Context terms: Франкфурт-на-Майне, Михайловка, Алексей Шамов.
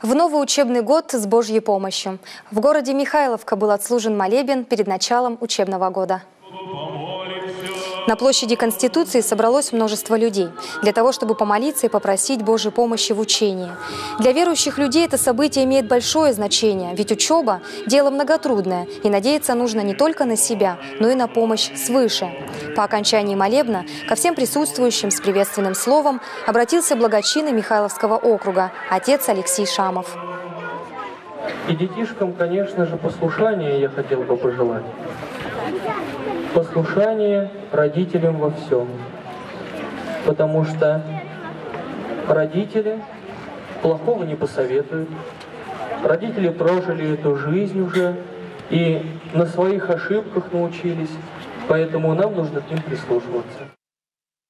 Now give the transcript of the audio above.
В новый учебный год с Божьей помощью. В городе Михайловка был отслужен молебен перед началом учебного года. На площади Конституции собралось множество людей для того, чтобы помолиться и попросить Божьей помощи в учении. Для верующих людей это событие имеет большое значение, ведь учеба – дело многотрудное, и надеяться нужно не только на себя, но и на помощь свыше. По окончании молебна ко всем присутствующим с приветственным словом обратился благочинный Михайловского округа, отец Алексей Шамов. И детишкам, конечно же, послушание я хотел бы пожелать. Послушание родителям во всем, потому что родители плохого не посоветуют, родители прожили эту жизнь уже и на своих ошибках научились, поэтому нам нужно к ним прислушиваться.